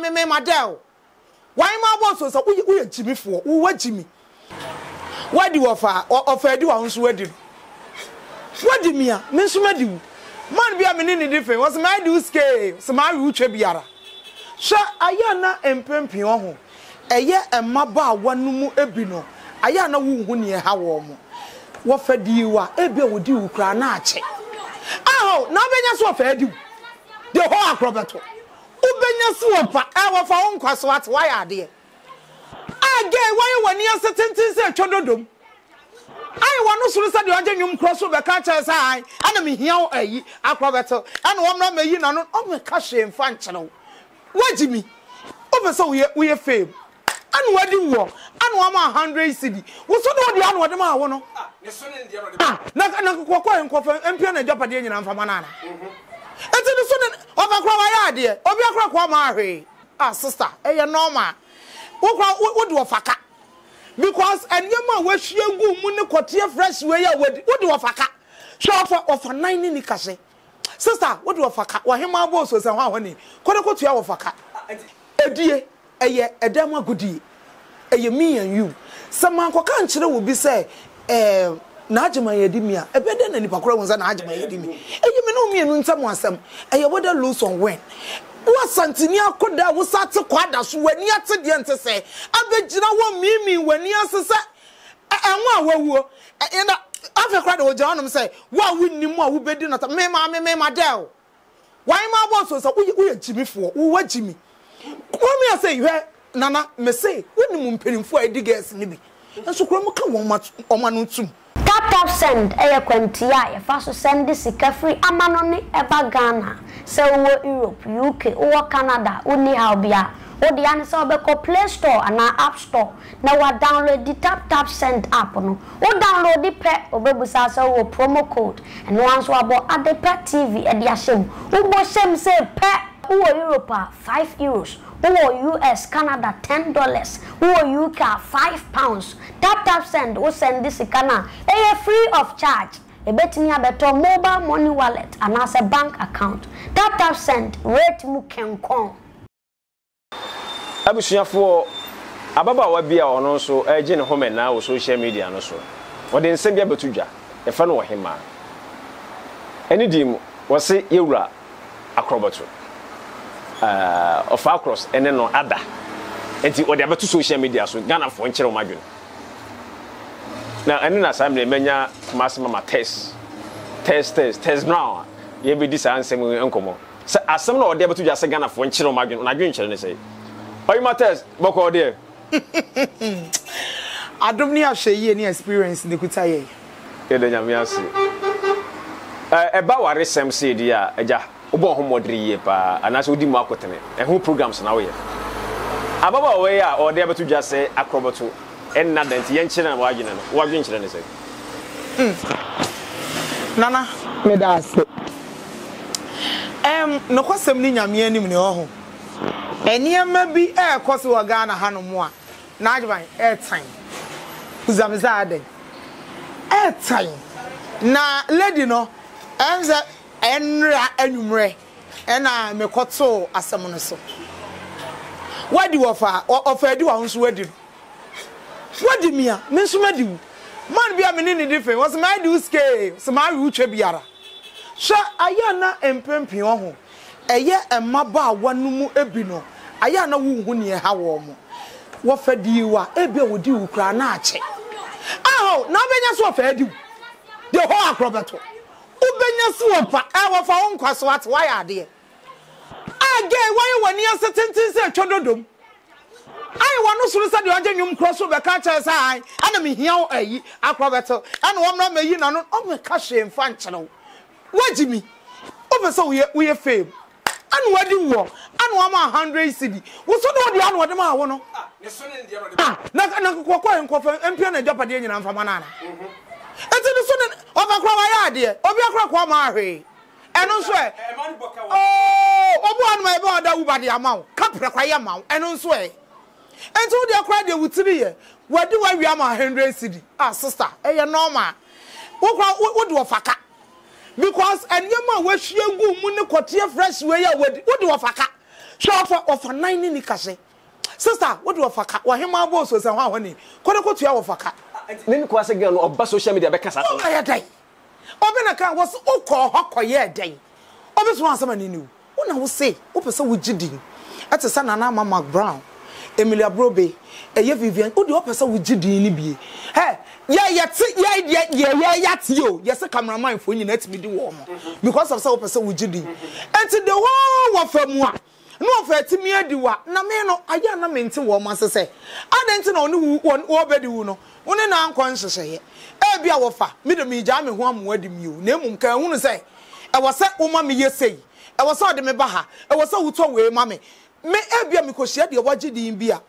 mammy, madel. Why my boss so we are Jimmy for? Who were Jimmy? What do you offer or offer do on sweating? What do you mean? Miss Madu, man be a minute different. Was my do scale, so my root chebiara. Sha Ayana and Pempion, a year and Maba one no ebino. Ayana woo near Hawarm. What fed you are, Ebio would do cranache. Oh, now Benas what fed you. The whole Akrobɛtɔ. Ubenya suopa ewa fa onkwaso at why are there? Age why wani asetintin se twododom. Ai wanu suru se de ogenwum crossover be ka chese ai ana mehia ayi Akrobɛtɔ. Ana wo mra meyi na no o me ka hwe mfa nkyene. Wajimi. Obesa we fame. Ana wadi wo. Ana wo ma 100 cedi. Wo so do de ana wadi ma wo no. Ah, ne so ne de ana wadi. Ah, na kokwa enkofa empia na jopade nyina mfa ma na ana. Eti ni so de overcrowd idea. Obi akra kwa mahwe. Ah sister, eh normal. Wo kwa wo de ofaka. Because anyama we hwe gu mu ne kote fresh we ya we de ofaka. Show for of 9 ni kase. Sister, wo de ofaka. Wo hema bo so se ho ahoni. Kode kotua ofaka. Edie, eye edam agudi. Eye me and you. Sama nkoka nkyere wo bi se na agema ye di mi a ebede na nipa kora wonza na agema ye di mi eyi me na omi enu ntam asem eye weda lose on when wa santini akoda wo sate kwada so wani ate de nte se abegina wo mimi wani asese enwa awuo e na afa kora de oja onom se wa wunni mu a wo bedi na me ma del why ma boss so wo ye jimi fo wo wa jimi wo me say you nana me say wunni mu mperimfo a digas ni bi enso kora mu ka won ma omanu tum Tap Tap Send, a quantia, a fast send this free amanoni ever Ghana, so Europe, UK, or Canada, only how be a or the answer of Play Store and our App Store. Now I download the Tap Tap Send app, no, or download the pet or Babusasa or promo code, and once we bought Adepa TV at the Ashim, who was same say pet. Who are Europa? €5. Who are US? Canada $10. Who are UK? £5. Tap Tap Send. Who send this Ghana? It is free of charge. A bet me better mobile money wallet and as a bank account. Tap Tap Send. Rate mu kenkon. Abusuafo ababa wa bia ono so agye ne home na wo social media no so. Wo de nsem bia betudwa. E fa no wo hema. Eni di mu wo se yewura Akrobɛtɔ. Of our cross and then no other and the other two social media so Ghana for inch of my gun now and then assembly many maximum test now you be this answer we uncommon so as some or debut to just Ghana for inch of my gun on a green channel say oh you my test boko or there I don't need to share any experience in the kutaye yeah then I'm here see about our SMC dear Obo homodriye pa anaso odi mu akotene ehu programs na wo ye ababa wo ye a ode abetu dwa se Akrobɛtɔ enna dent ye nkyere na waagina no waagin nkyere ne se nana me da ase no kwasem ni nyame anim ne ho eniema bi e kwose wo Ghana hanu mu a na adwan e tan uzamizade e tan na lady no enza enra enumre ena mekoto asem no so wadi wofa ofa di wa nso wadi wadi mia menso madi man bia menini different was my do scale so my root biara sha ayana empempi ho eye emaba wanum ebino ayana wo hu ne ha wo mo wo fadi wa ebe wodi ukra na ache aho na benya so fadi the whole Akrobɛtɔ Ubenya suopa ewa fa onkwaso at why are there age why wani asetintin se twododom ai wanu suru se de ogenwum crossover ka chese ai ana mehia ayi Akrobɛtɔ ana wo mra meyi na no o me ka hwe mfa nkyene wajimi obesa we fame ana wadi wo ana wo ma 100 cedi wo so do de ana wadi ma wo no ne so ne de ana wadi na kokwa enkofa empia na jopade nyina mfa ma na ana eti ni so de overcrowd idea obi akra kwa mahwe eno so e oh obu anu ma ebe oda ubade amawo kapre kwa ye mawo eno so e enti wo de akra de wutiri ye wadi wa wi ama 100 cedi ah sister eye normal wo kwa wo de ofaka because anyama we hwe gu mu ne kote fresh we ya wadi wo de ofaka Shafa of a 9 Nikase. Sister, what do a faka? Why him our boss was a honey? Kodako to our faka. Then was again or bus social media because I day. Obenaka was Oko Hokoye day. Obvious one somebody knew. One will say, Opasa with Jidding. At a son and Mama McBrown, Emilia Brobe, a Yevivian, who the opposite with Jidding be. Hey, yet, you, yes, a camera mind for you, let me do warm because of so person with Jidding. And to the wall from one. No fair to me, I do what. No man, I am meant to warm us. I don't know who one over the uno. One an unconscious here. I be our fa, middle me jamming one wedding you. Name can say. I was set, oh, mammy, you say. I was saw the mebaha. I was so tall way, mammy. May I be a microshed your watching in beer?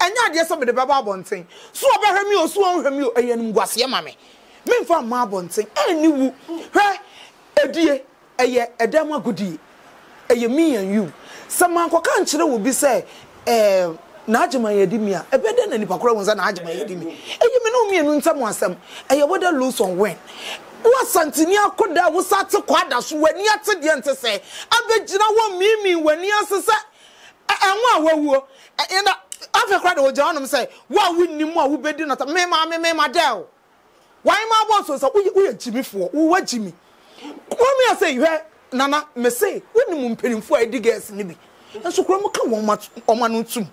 And not yes, some of the baba bonting. So about her meal, so on her meal, and was your mammy. Men from my bonting, and you, her, a dear, a year, a damn goodie, a year me and you. Some uncle country will be say, Najima Edimia, a better than any Pacro was an Najima Edimia. And you may know me and someone some, and you would lose on when. What Santinia could that was such a quadas when you had the answer say, I bet you don't want me when you answer, and one will end up after cried old John say, why wouldn't you more who bed not a mamma, mamma, dell? Why my boss was a weird Jimmy for, who were Jimmy? What may I say, you had? Nana, me say, when you pay him for a diggers, Nibby. And so, Cromaca won't much or Manutum.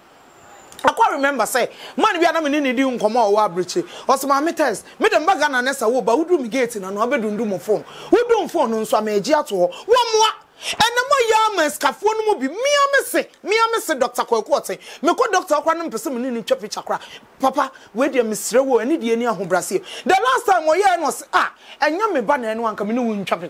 I can't remember, say, man, we are not in any doom, come out, Wabrichi, or some ameters, Madame Bagana Nessa, but who do me get in an obedient doom of phone? Who don't phone on some agiato? One more, and the more yarmans, Cafon will be me, I must say, Doctor Quote, Mako Doctor Quantum Persimmon in Chapel Chakra. Papa, where dear Miss Rewo and Indiana who Brazil. The last time Moyan was and Yammy Banner and one coming in Chapel.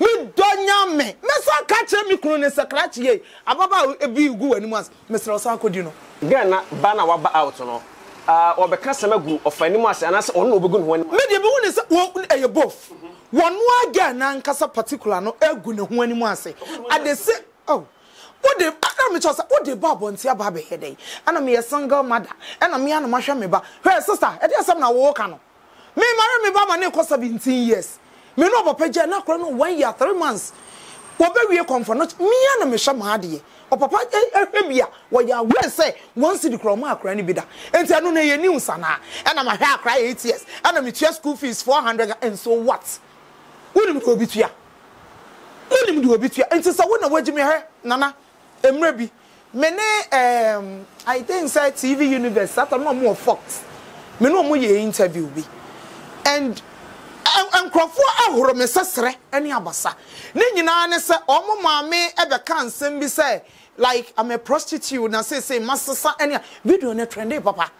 Me don't yam me. Mesa catcher me crone sacrat ye. Ababa a be good and once, Mr. Osakodino. Gana Bana Waba out on or Becasama group of animals and us on Obegun when Media Boon is one a both. One more Gana Casa particular no Elgun who anyone say. And they say, oh, what the Adamichas, what the Barbon Tia Baby headache, and I'm a single mother, and I'm Yana Mashameba, her sister, and there's some now walk on. Me marry me by my neck for 17 years. Me no papa je na kora no 1 year 3 months. Wo be wie comfort me na me hwa maade o papa ehwe bia wo ya we say once the kora ma akora ni bida. Enti anu na ye ni usana e na ma hwa akora 8 years. E na me tua school fees 400 and so what? Woni do obitua. Woni do obitua. Enti sa wona wagi me he nana emre bi. Me ne I think say TV universe that no mo Fox. Me no mo ye interview bi. And and Crawford, I will miss any abasa. Ninina, sir, or mammy ever can send me say, like I'm a prostitute, and say, Master, sir, any video on a trendy papa.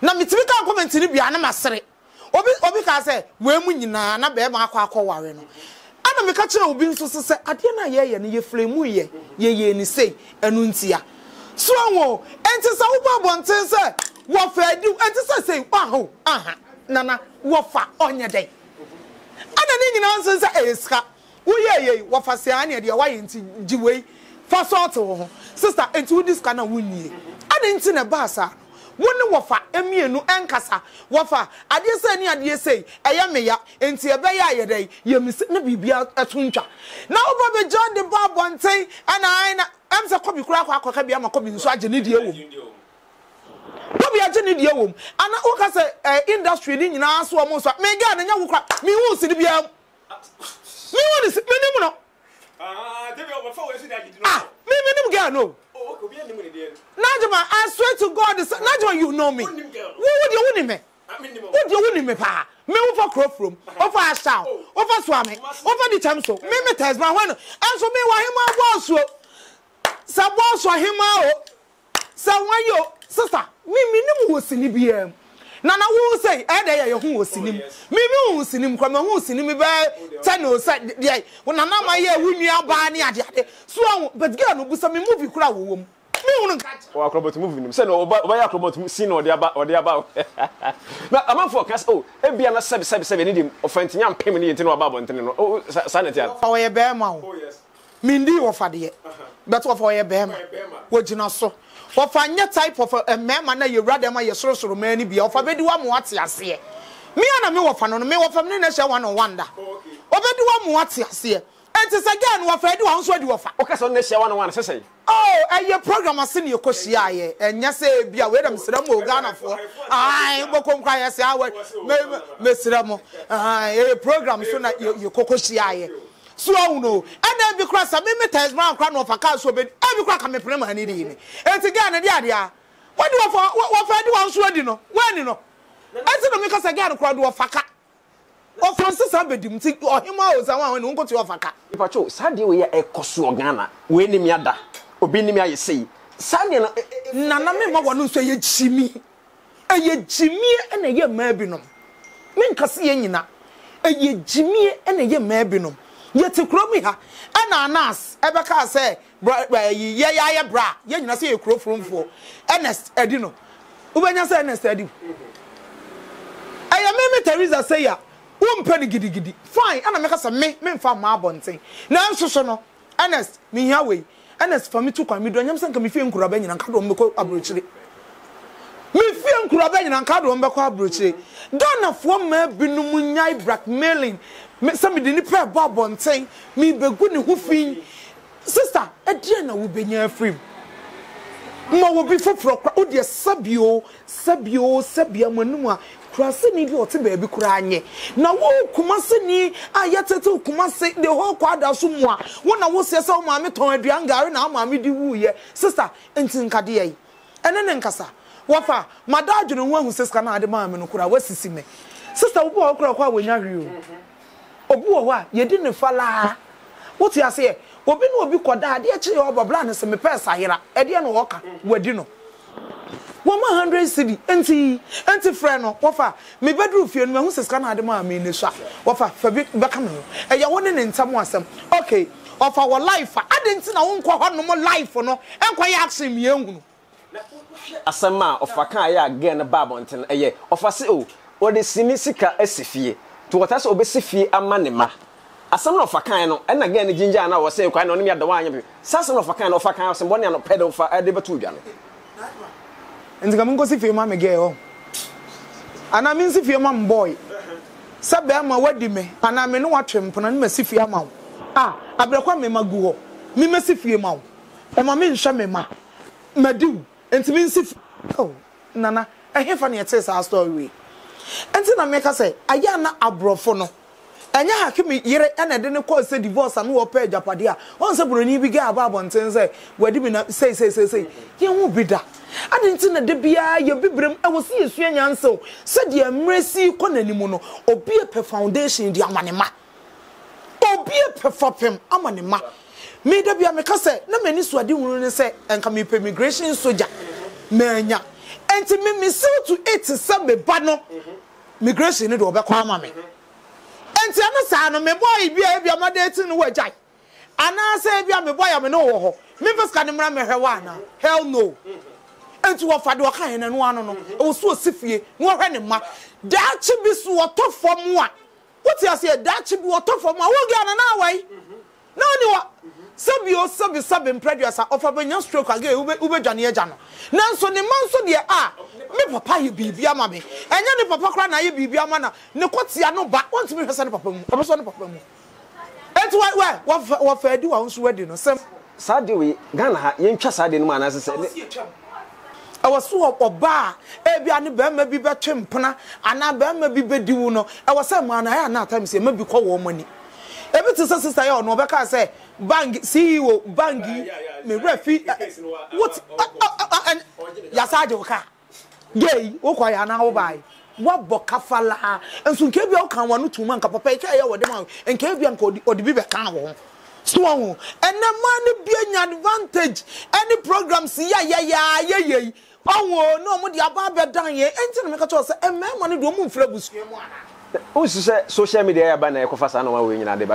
Now, me to become comment to be anamassary. Obika say, when we na bear my quack or warren. And I'm a catcher of beans, so say, Adina, ye and ye flame, ye, ye, and say, and untia. So, and to Sauba Bonten, sir, what fair do, and to say, wow, aha, Nana, what far on your day. Nonsense, Eska. We are Wafasiani, the Hawaiian Jeway, for sort sister, and to this kind of windy. I didn't see a bassa. One wafa, Emir, no ankasa, wafa, I just any say, I am mea, and see a baya day, you miss Nabibia at Tuncha. Now, Bobby John the Bob one say, and I am the copy crack, I could be a copy, so I didn't do. Bobby, I didn't do. And I work industry, didn't answer almost like me, and you crack me, won't see the me want to me no. Ah, they were before we said that you did not. Me no. Oh, okay, we are there. Najima, I swear to God, Najima, you know me. Who would you win me? Would you win me, pa? Me over crop room, over our town, over Swami, over the Chamso. Me metas my one. And so me why him I was so. Someone saw him out. Someone yo, sister. Me no was in the BM. Nana who say, I who was in him. Me who's in him, come on, who's in him, Tano said, yeah, when I'm my year, we are buying the idea. So, but girl, who some movie crowd womb. Or Akrobɛtɔ moving said, no, but why Akrobɛtɔ seen or the about or the about. Now, I'm for cast. Oh, it be another 777 need him offending young payment into no about and oh, sanity. For a bear mouth, oh, yes. Mindy or Fadia, but for a bear, what you know so. Or find your type of a man, you rather my social many be off. I bet you one what's your see. Me and a me of an me of a minister one wonder. Or bet you one what's your see. And it's again what I do, I'm sure you offer. Okay, so next year, one say. Oh, and your program has seen your Koshia, and yes, be aware of Mr. Mogana for. I won't cry as I would, Mr. Ramo. A program so that you Kokoshia. So, no, and then because I made me round crown of a castle, but every crack I'm a premier and again, the idea. What do I do? I'm sure you know. When you know, I said, because again, a crowd of a or Francis Abedim, or him was the one who got you off a car. If I chose, Sandy, we are a Cosuagana, winning me other, obeying I say. Sandy, Nana, my one who say, Jimmy, a ye Jimmy and a ye merbinum. Men Cassianina, a ye Jimmy and a ye merbinum. Yet to crow me her, and Anas, Abaca say, yea, bra, ye na see a crow from for. Ernest, Edino. When I say Ernest, Edu. I am Teresa Sayer. Penny giddy giddy. Fine, and I make us a men for my bonting. Now, so Ernest, me away. Ernest for me to come, me do not send me film Kurabanian and Caddo Moko Abrucci. Me film Kurabanian and Caddo Moko Abrucci. Donna former Binumunia blackmailing. Somebody didn't pay Bob Bonting, me be good hoofing. Sister, a dinner will be near free. More will be for dear Sabio, Manua. Crasini or Tibaby Crane. Now, oh, Kumasini, I yet to Kumasi, the whole quadra summa. When I was so mammy, Tom, Drianga, and our mammy, the woo, ye, sister, and Tinkadia. And then Cassa. Wafa, my dad, you know, one who says Canada, mamma, and Kura, what's the sister, what crowd will not you? Oh, boy, you didn't fall. What you say? Well, been will be quad, dear Chio, Blanus, and me Persahira, Edian Walker, where Dino. 100 city, anti frano, offer me bedroom for your Mrs. Canadama, Minisha, offer for big Bacano, and you're winning in some one. Okay, of our life, I didn't see our own no more life for no, and quite asking young. Asama of Akaya again a babonton, a year of a seal, or the Sinisica Essifie, to what has obesifie a manima. Asama of Akano, and again the ginger and I was saying quite on me at the wine of you. Sasson of Akano of Akano, someone and a pedal for Adepa. And the Gamungo if your mamma girl. And I mean, if your mum boy. Sabama wedding me, and I may not watch him, and I see your mouth. Ah, I become me maguo. Me must see your mouth. And my men shamema. Madu, and to mean if. Oh, Nana, I hear funny at our story. And then I make her say, I am not a brofono. And ya came me here, and I didn't call say divorce and who paid Japadia. Once a brony began about one and say, where did say, you won't be that. I didn't see the beer, your bibrim, I will see a strange answer. Said the mercy conanimono, or be a foundation, the amanima. Or be a perfum, amanima. Made the beer make us say, no many swaddy say, and come in immigration soldier. Mania, and to me, so to eat some bano migration, it will be called mammy. And to understand, my boy, be a mother to know what I. And I say, be a boy, I'm an old. Members can't remember her one. Hell no. And to offer the kind and one on also Siffy, more animal. That should be so tough for one. What you say, that should be tough for my own gun and our way. No, no, some your service sub and prejudice are offered when your stroke again over Johnny Jano. Now, so the months of the ah, me papa, you be via mammy, and then the papa cry, you be via manna. No, what's ya no back once me for son of Papa, a son of Papa. That's why, what fair do I was wedding or some. Sadly, Ghana, you interest I didn't man as I said. I was so up or bar, every animal may be better, and I may be beduno. I was some man I had not times, it may be called money. Every sister, I know back. I say, bang, CEO, bangy, me refi. What? Yasajoka. Gay, Okayana, Obai. What Bocafala, and soon came your can one to Manca Papa, or the man, and came your code or the Biba Cow. Swung, and the man being advantage. Any programs, yea. Oh, no, what the Ababa Danye, and Telemacos, and man, money do move flabus. Also, social media banner, Kofasano,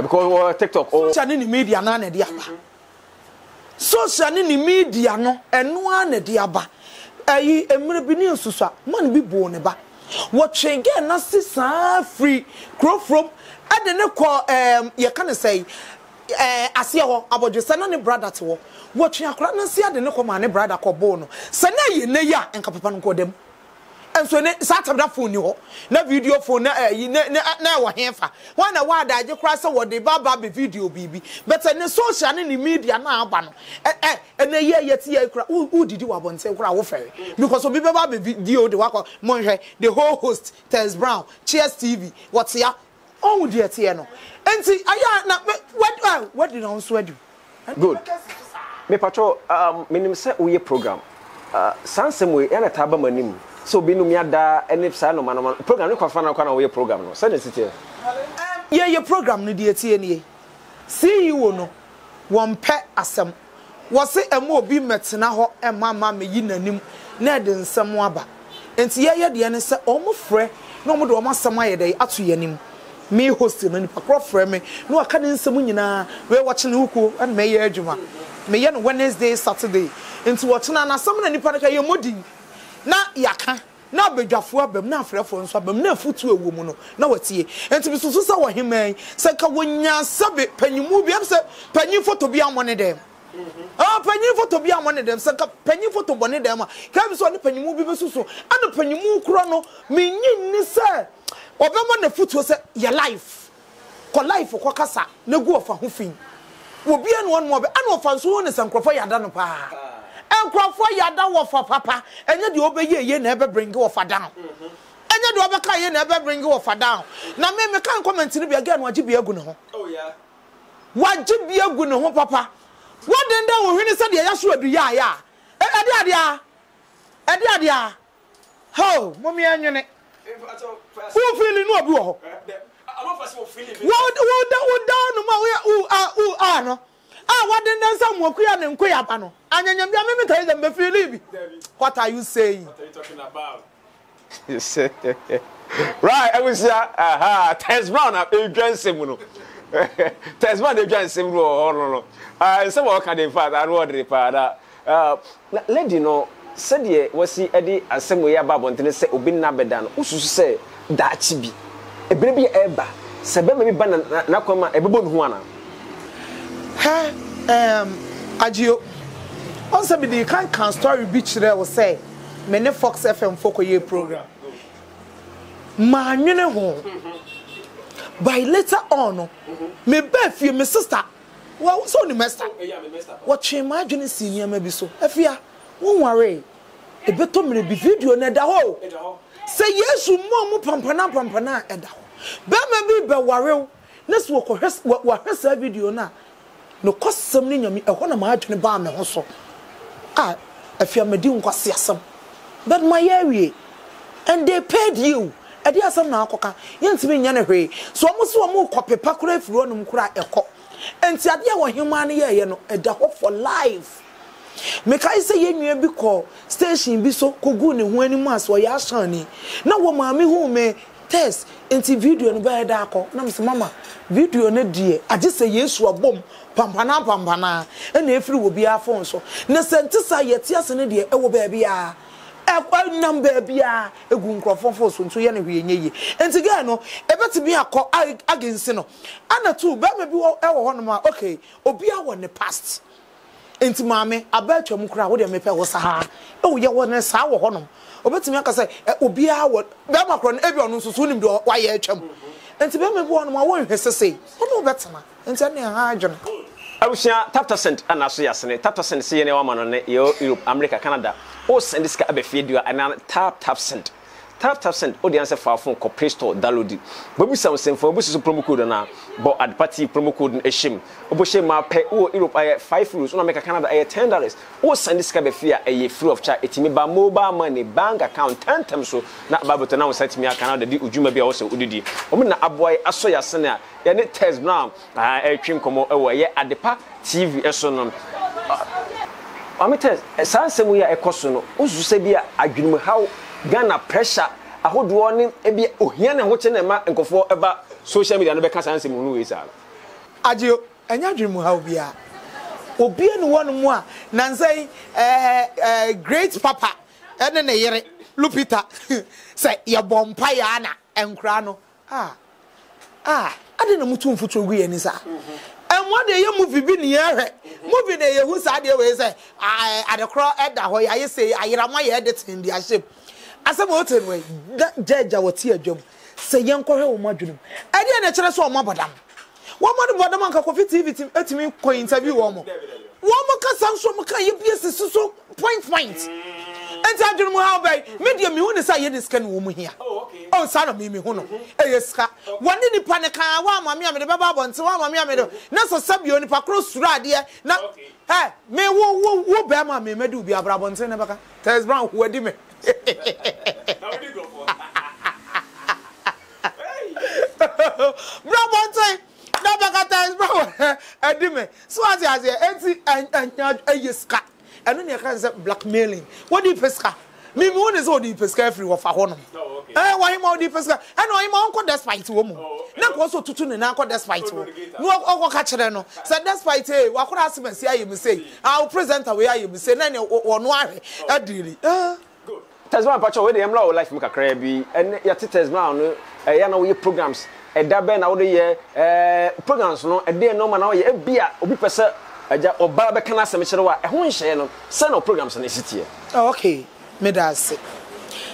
because TikTok or media, none of the social media no eno na de aba ayi emre bi ni nsusa man bi bo ne ba wo twen ge na sisa free grow from ade ne ko ye ka ne say ase ho abodwese no ne brother te wo wo twen akora na se ade ne ko ma ne brother ko bo no se na ye ne ya enka papa no ko dem and so ne satam da phone ni ho na video phone na ayi na wo henfa wan na wa da je kra se wo de baba be video bibi but ne social ne media na aba no na ye yeti ye kra u didi wa bonte kra wo fere because obi baba be video de wako monhwe the whole host Tess Brown Cheers TV what's ya on de tie no enti aya na what did on so do good me patrol minim se wo ye program sansem we na taba manim. So binumi ada enipsa no manoma program ni kwafana kwa na we program no send it here yeah your program no die tie nie see you no won pe asem wo se emu obi metena ho emama me yinanim na de nsem aba enti ye de ne se omofre na omo de omasem ayede atu yanim me host no ni pakro frɛ me no aka ne nsem nyina we watch ne huku and me ye adwuma me ye no Wednesday Saturday enti watch na asem na nipa ka ye modin na yaka na bedwafo abem na afrefo nso abem na afutu ewo mu no na watie enti bisusu sa woheman se ka wonya sabe panyimu bi am se panyin photo bi amone dem ah panyin photo bi amone dem se ka panyin photo bone dem ka bi so ne panyimu bi besusu ana panyimu kro no menyin ni se obemo na futu se your life ko life ko kasa na gu ofa ho fin obi an won mo be ana ofa nso won ne sankrofo yada no pa enkrofo yada wo fa papa enye de obeye ye na ebe bring wo fa down enye de obeka ye na ebe bring wo fa down na me kan comment ni bi aga na wajibi agu ne ho oh yeah wajibi agu ne ho papa what den da wo hwini se de ya so adu ya ya ade ade a ho mommy anwene who feeling no bi wo ho I don't fast for feeling what down ma we a no ah what den da sam wakuya ne nkoya ba no. What are you saying? What are you talking about? Right, I was aha, Tess Brown, I'm John Simuno. Tess Brown, I'm John Simuno, oh no. I said, what can they find? I wrote the father. Lady, no, said ye, was he Eddie, as some way about wanting to say, Obin Nabedan, who should say that she be a baby ever, Sabemi Banan, Nakoma, a bone Juana. Adieu. Also, the kind can story beach there will say, many Fox FM Fokoye program. Man, you know, by later on, me beth you, my sister. Well, so the master. What you imagine is senior, maybe so. If you won't worry, a better me be video and the whole. Say yes, you mom, pampana, and the whole. But maybe by worry, let's walk what has a video now. No cost some name, I want to imagine a barn also. Ah, if you are medium, but my area, and they paid you. I did some now, cocker, yes, me, anyway. So I must one more copy, packer, if you don't cry a cop. And Sadia were human here, you know, and the hope for life. Make I say, you may be called station be so cogoon and when you must wear your shiny. Now, what mammy who may test into video and bear dark, no, mamma, video and a dear. I just say yes to a bomb. Pampana pampana and if you will be our phone so na sentisa yetias ne de e wo ba bia e kwa nam ba bia e gu nkrofon fo so nto ye ne hwenye yi enti ga no e betimi akọ agensi no ana tu ba me bi wo e wo hono ma okay obi a wo ne past enti maame abatwam kura wo de me pe wo saha e wo ye wo ne saa wo hono obetimi aka say obi a wo ba makro ne e bi ono nsusu nim de wa ye atwam enti ba me bi wo no ma wo hwese sei wo betema enti ane ha adwon. I was here, Tap Tap Send, and I see us in Tap Tap Send, see any woman on Europe, America, Canada, or send this kind of video and Tap Tap Send. Tap Tap Send, audience for our phone, Play Store, download it. But we sound same for business promo code now, but at party promo code in a shim. Oboshima pay or Europe, I have €5, or America, Canada, I have $10. Or send this kind of fear, a free of charge, it may by mobile money, bank account, 10 times so. Not about to now, set me a Canada, the Ujuma also, Udidi. Omina Aboy, Asoya Sena. Ya ne Tess Brown a twin komo ewo ye Adepa TV eso no ami Tess sanse mu ya ekoso no uzu se bia adwunumu how Ghana pressure ahodo ne e bia ohia ne ho che ne ma nkofo eba social media no be ka sanse mu no we sa agio enya adwunumu how bia Obian one more Nancy, great papa, and then a Lupita say, your bompayana and crano. Ah, I didn't move to foot away and and one day you move in here, moving there, whose idea was I at a crowd at the way I say, I am my edit in the ship. As a motor way, that judge our tear job, say young Correo Modulum. I didn't tell us all, madam. One more than one cup of TV at me, co interview one more. One more cuss from Macayo Pierce so point. And I don't know how by medium units I this can woman here. Oh, son of me, Mihuno. Yes, one in the Panaca, one mammy, I'm the Baba, and so on, mammy, I'm the Nasa Sabion, if I cross Radia. Now, hey, may woo Bama, may do be a Brabant and Abaca. Tells Brown who are dimmed. Brabant. So as I say, and you scat, and then you can say blackmailing. What do you pesca? Me one is all the pesca free of a honor. Why more the pesca? And I'm uncle that's fight woman. Not also to tune and uncle that's fight. No, catch her no. So that's fight. What could I say? You may say, I'll present away. You may say, no, or no, I did. Tasman Pacho, where the Emlaw life make a crabby, and your teachers now, your programs. A daben out here, programs no, a day no man, a beer, a bipper, or Barbacana, some Michela, a home channel, send no programs in the city. Okay, Medas.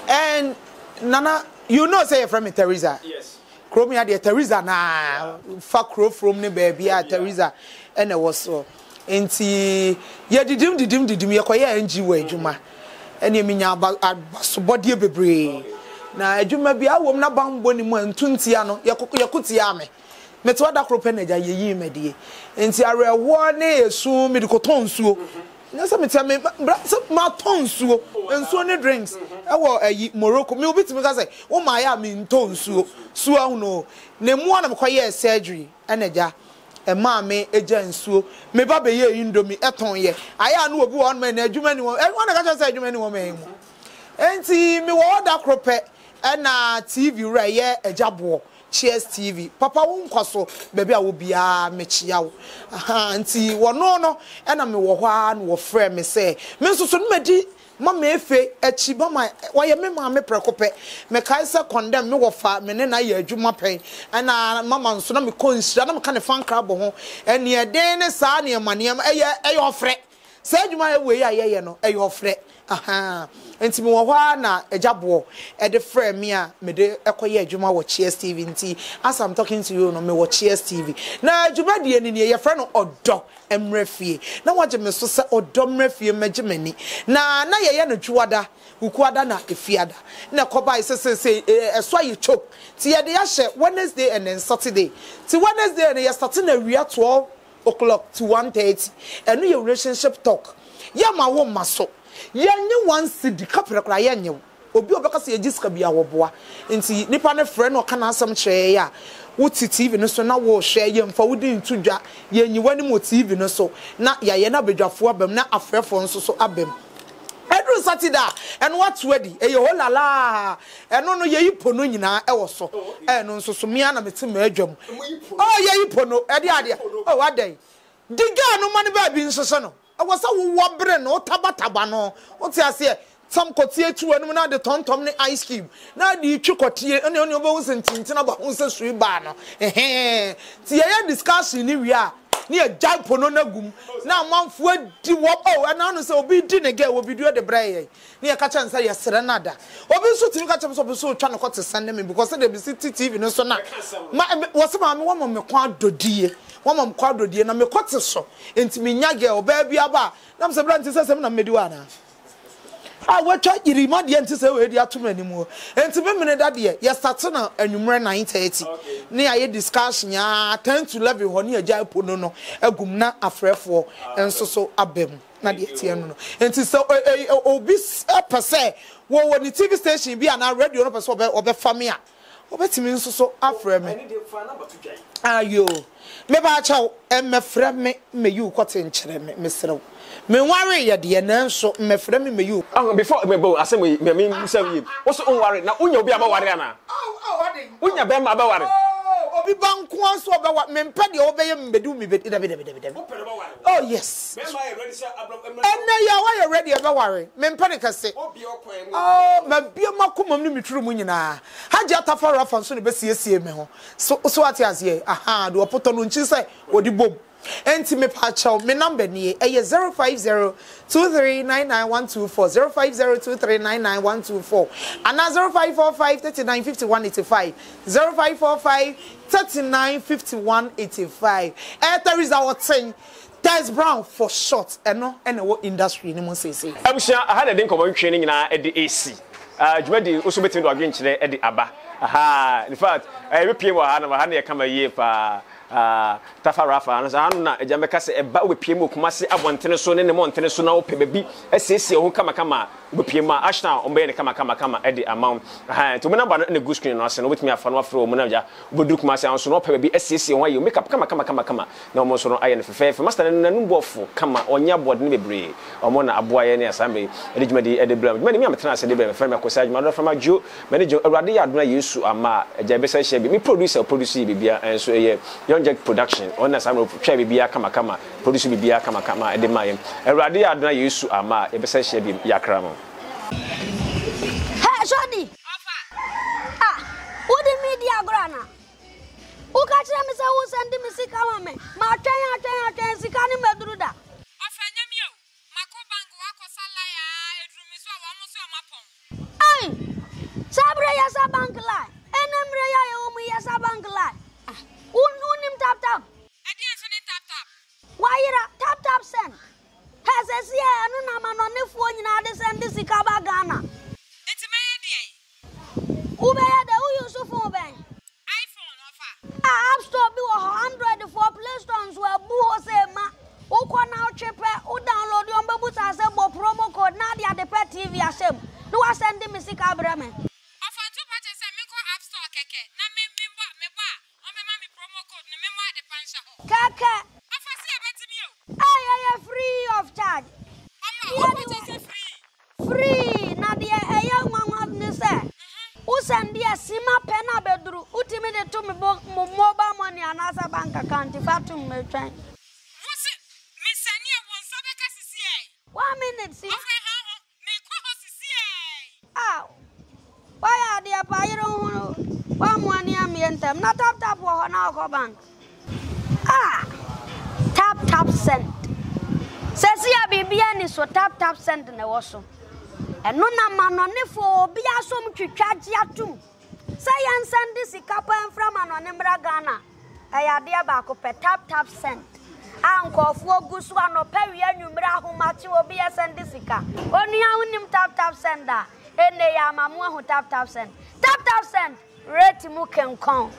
And Nana, you know, say from Teresa. Yes. Cromia, dear Teresa, na fuck crow from the baby, Teresa, and I was so. And see, yeah, did him, your choir and G-way, Juma. And you mean about body baby. Na adwuma bi a wom na banbɔ ni mu antuntia no yakutia me metwa da krope na gya yeyi medie enti arewo ne yesu me dikoton nsuo na se metia me ma ton nsuo ne drinks ewo ayi Morocco me obitimi ka se wo ma ya me ton nsuo ahu no ne mu na mkoye surgery enagya e ma me eja nsuo me ba be ye indomi eton ye aya na obi won me na adwuma ni won e won na ka se adwuma ni won me mu enti me wo da krope na TV right here ejabo Cheers TV papa wo nkwaso baby a wo bia mechia wo aha nti wo no na me wo hwa na wo frɛ me sɛ me nsoso no madi mama efe achi ba ma wo ye me ma me prekope me kai sɛ condemn me wo fa me ne na ye adwuma pɛn na mama nso na me kɔnhyira na me ka ne fan krabo ho ene ye den ne saa ne maneam eye ofrɛ sɛ adwuma ewe ye no eye ofrɛ aha enti me wɔ na ejabo e de frɛ me a me de ekoye adwuma wɔ Cheers TV nti as I'm talking to you no me wɔ Cheers TV na adwuma de ni ye frɛ no odɔ emrefie na wɔgye me so sɛ odɔ emrefie magye mani na ye no twada ukuada na efiada na kɔba sesese ɛso ayi chok ti ye de yahye Wednesday and then Saturday ti Wednesday na ye start na wia 12 o'clock to 1:30 and your relationship talk ye ma wo maso yenye one city kapra kra yenye obi obeka se yeji sika bia woboa nti nipa ne frɛ no kana asɛm kyerɛ ya wo TV no so na wo hwɛ yemfa wo di ntudwa yenyi wani mo TV no so na yaye na bedwafo abam na afrɛfo nso so abam Edru Satida and what's ready? A yola la and no ye ponunina also and on so sumiana metimejum. Oh, ye pono, Edia. Oh, what day? Digga no money baby in Susano. I was a wobble no tabatabano. What's I say? Some cotier to another the tom the ice cube. Now the chukotier and your bones and tintin about Unsa Street Banner. Eh, see, I discussing here we are. Near Jack Pononagum. Now, Mount Ford, oh, and now so be dinner girl will be doing the brae. Near Catchan say, yes, another. Obviously, to catch up so trying to send them because they be City TV, no son. Was a man, one of Quadro dear, one of Quadro dear, and I'm a quarter so. Into me, Yaga or Baby Abba. Nam Sabrant is a seven of Meduana. I will try you remind the antis already too many more. And to remember that year, yes, Saturday and you 9:30. Near a discussion, 10 to 11, one year jail ponono, a gumna afraid for, and so abem, Nadia. And so, obese per se, well, when the TV station be an radio or the family. Obet means so afraid me. Are you? Maybe I shall, and my friend may you cut in Chelem, Mr. Me worry ya de nan so me frame me you before me bo asem me say you what's on worry na unya obi aba worry na unya be ma aba worry Obi banku anso obewa mempa de obeye mbedu mebedi da bede. Oh yes. Ena ya wa ya ready obeware. Mempa de kase. Obi okwan mu. Oh mabie makomam ne metru mu nyina. Haja tafara afonso ne besiesie me ho. So ati asie. Aha de opoto no nchi sai odi bom. Enti me pa chaw me number ni eye 0502399124 0502399124 and 0545395185 0545395185 Ether is our thing. That's Brown for short and no and what industry ni mo say say abusha I had a din common training na at the AC juma di oso betin do agin chire at the aba aha in fact every pm wa ha na ya kama ye pa Tafarafa, and Zana, Jamaica, about with Pimo, Kumasi, Abonteneson, and Monteneson, now Pebi, SC, who Kamakama, with Pima, Ashna, Ombe, Kamakama, at the amount. To remember the good screen, and with me a fan of Manaja, would look myself, so no Pebi, SC, why you make up Kamakama, no more so iron fair, for Master and Numbofo, Kama, on your board, Nibri, or Mona, a boy, and Assembly, Edgemedi, Edibram, many Matrans, and Debra, Family Cosage, Mother from a Jew, manager, a Radia, used to Ama, Jabesa, Shabby, produce, Bibia, and so yeah. Project production on as I'm trying to be a Kamakama, produce be a Kamakama at the Mayam. A radio I used to Ama, a possession of Yakramo. Hey, Johnny, ah, who the media grana? Who catch them as I was sending me sick on me? My train, sick on him, Madruda. Hey, Sabraya Sabankla, and Embraya Omiya Sabankla. Unim tap tap. Adiantoni tap tap. Waira tap tap send. Hezesi e anu na manonefo nyina de send sika ba Ghana. Etimeye dey. Ubeye de uyusufu ben. iPhone offer. App store bi wo 100 for Play Store so abu ho se ma. Ukona ochepe, u download yon bebu sa se bo promo code na dia Adepa TV asem. No wa send me sika brame. Offer to purchase me ko App Store keke. Na me ba. Kaka, I am free of charge. Free, Nadia, a young woman, you say. Who send the Sima Penna Bedru, ultimately to me mobile money and other bank account if I to me train. What's it? Miss Sania wants to make us see. 1 minute, see. Ah, why are they a pyro? 1 year, me and them, not up tap or an alcohol bank. Ah, tap tap send. Says here, baby, and is so tap tap send in the washroom. And no man on it for be a sum to charge ya too. Say and send this a couple and from an Embra Ghana. I dear back up a tap tap send. Uncle for goose one or Perry and you bra who match you will be a send this car. Only I win him tap tap sender. And they are my mom who tap tap send. Tap tap send. Rate Mook and Kong.